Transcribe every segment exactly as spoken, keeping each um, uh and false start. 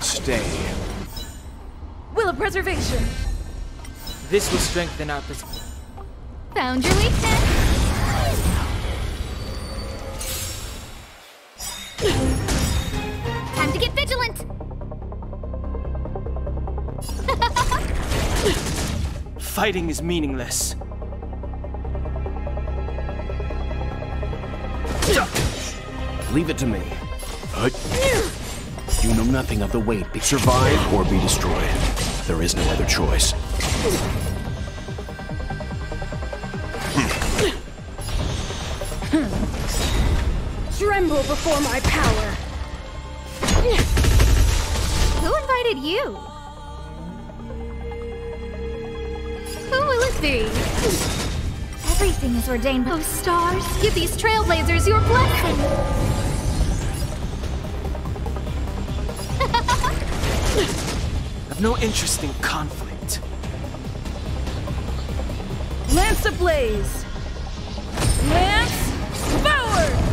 Stay. Will of preservation. This will strengthen our position. Found your weakness. Time to get vigilant. Fighting is meaningless. Leave it to me. Uh, you know nothing of the weight. Survive or be destroyed. There is no other choice. Tremble before my power. Who invited you? Who will it be? Everything is ordained. Oh, stars, give these trailblazers your blessing. I've no interest in conflict. Lance ablaze! Lance forward!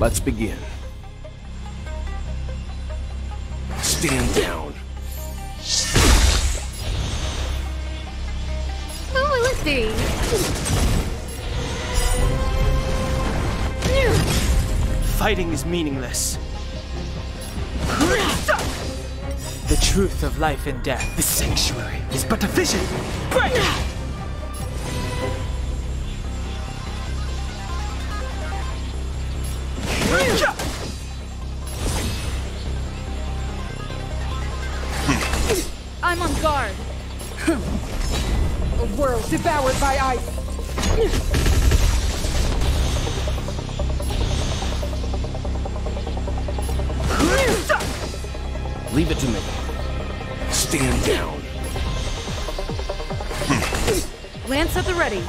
Let's begin. Stand down. Who will it be? Fighting is meaningless. The truth of life and death. The sanctuary is but a vision. Break! I'm on guard. A world devoured by ice. Leave it to me. Stand down. Lance at the ready.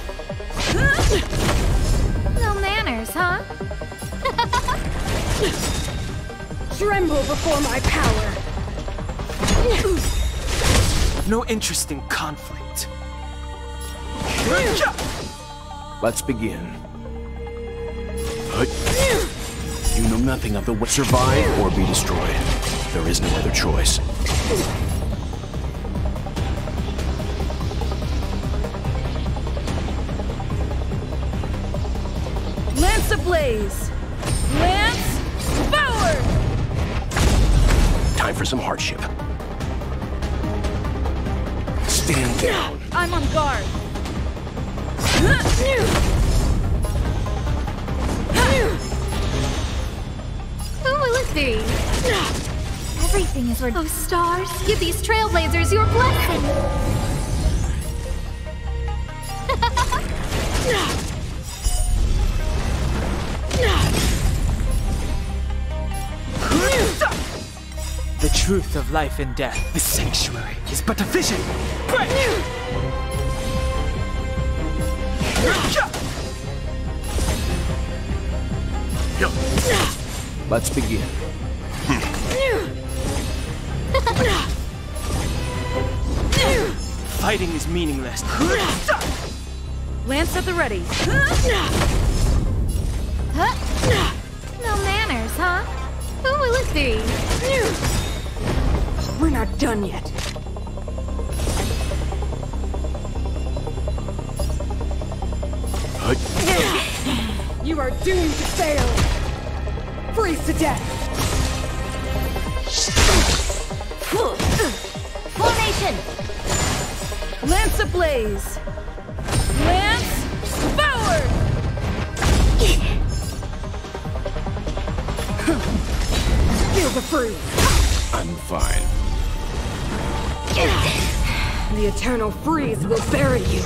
No manners, huh? Tremble before my power. No interest in conflict. Let's begin. You know nothing of the what survive or be destroyed. There is no other choice. Lance ablaze! Lance forward! Time for some hardship. Stand down. I'm on guard. Who will it be? Everything is ordained. Oh, stars, give these trailblazers your blessing. The truth of life and death. The sanctuary is but a vision. Break! Let's begin. Fighting is meaningless. Lance at the ready. No manners, huh? Who will it be? We're not done yet. You are doomed to fail. Freeze to death. Formation. Lance ablaze. Lance forward. Feel the freeze. I'm fine. The eternal freeze will bury you.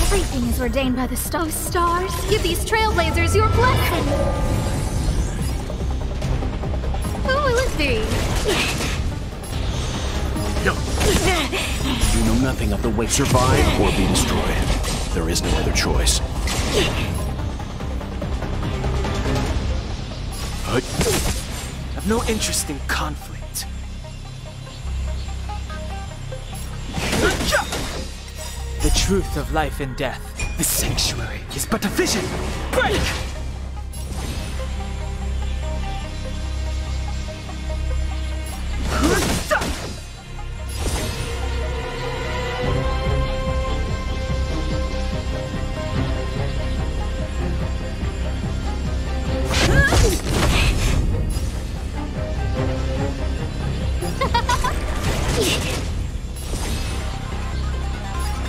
Everything is ordained by the stars. Stars, give these trailblazers your blessing. Who will it jumping up the way, survive or be destroyed. There is no other choice. I have no interest in conflict. The truth of life and death. The sanctuary is but a vision. Break!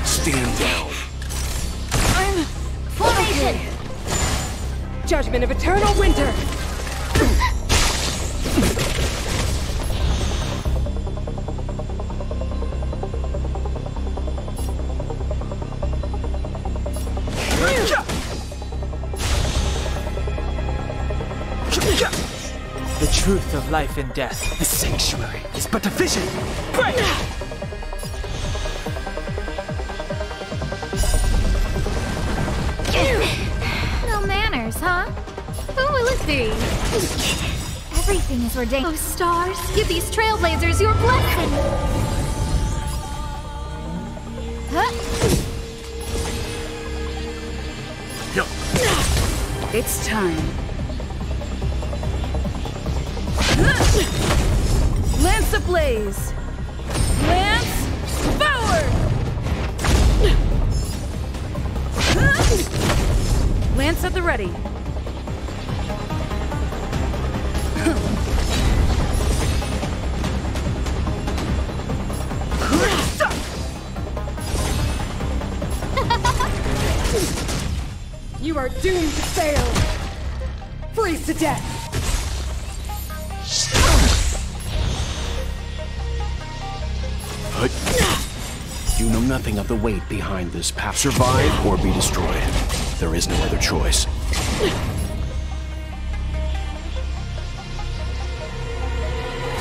Stand down. I'm... Formation! Judgment of Eternal Winter! The truth of life and death. The sanctuary is but a vision! Break! Huh? Who will it be? Everything is ordained. Oh, stars, give these trailblazers your blessing! Huh? It's time. Lance ablaze! Lance forward! Lance at the ready. You are doomed to fail! Freeze to death! You know nothing of the weight behind this path. Survive or be destroyed. There is no other choice.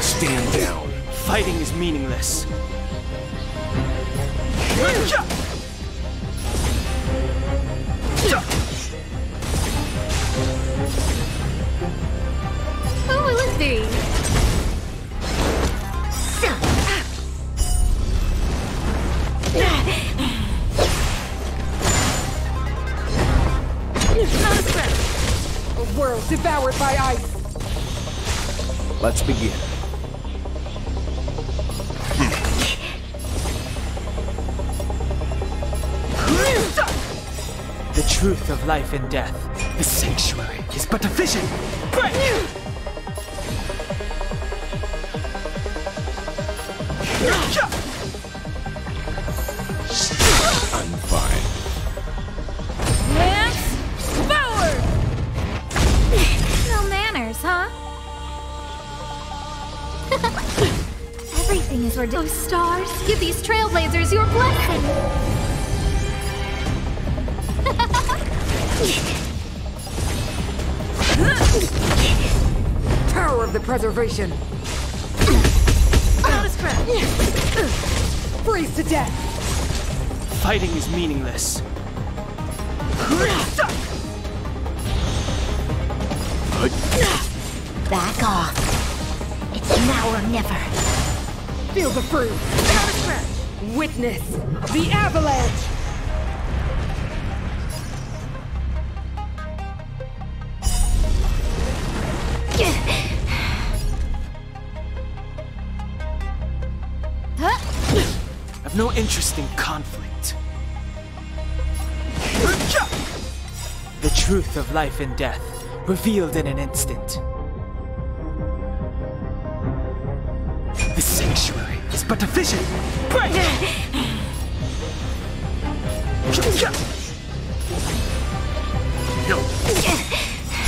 Stand down. Fighting is meaningless. Who will it be? A world devoured by ice. Let's begin. The truth of life and death. The sanctuary is but a vision. Break! I'm fine. Lance forward! No manners, huh? Everything is ordained. Oh, stars, give these trailblazers your blessing! Power of the preservation. Freeze to death. Fighting is meaningless. Back off. It's now or never. Feel the fruit. Witness the avalanche. I've no interest in conflict. The truth of life and death, revealed in an instant. The sanctuary is but a vision. Break!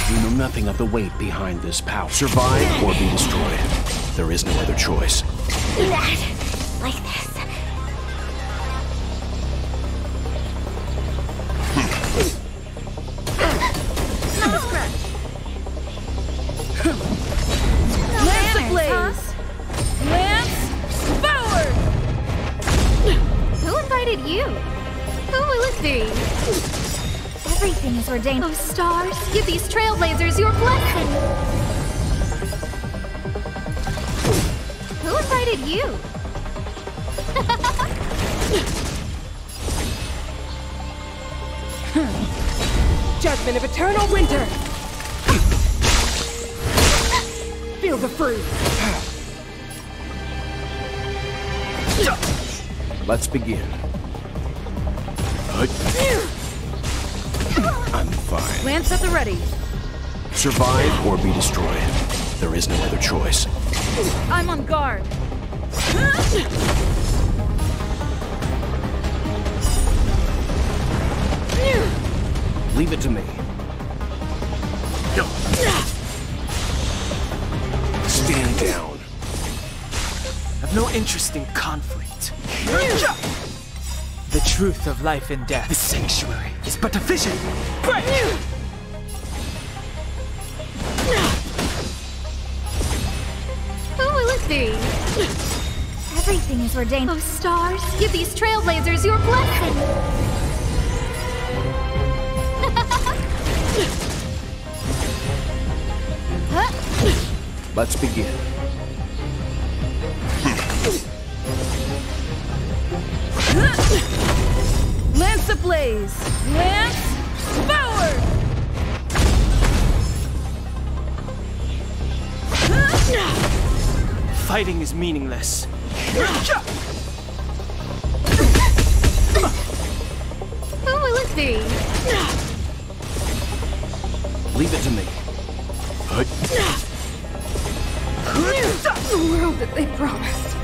You know nothing of the weight behind this power. Survive or be destroyed. There is no other choice. Like this. Not a scratch. Lance ablaze. Huh? Lance forward. Who ordained. Oh, stars, give these trailblazers your blessing! Who invited you? Judgment of eternal winter! Feel the freeze! Let's begin. I'm fine. Lance at the ready. Survive or be destroyed. There is no other choice. I'm on guard. Leave it to me. Stand down. I've no interest in conflict. The truth of life and death. The sanctuary is but a vision. Break! Who will it be? Everything is ordained. Oh, stars, give these trailblazers your blessing. Let's begin. Lance ablaze! Lance devoured! Fighting is meaningless. Who will it be? Leave it to me. The world that they promised.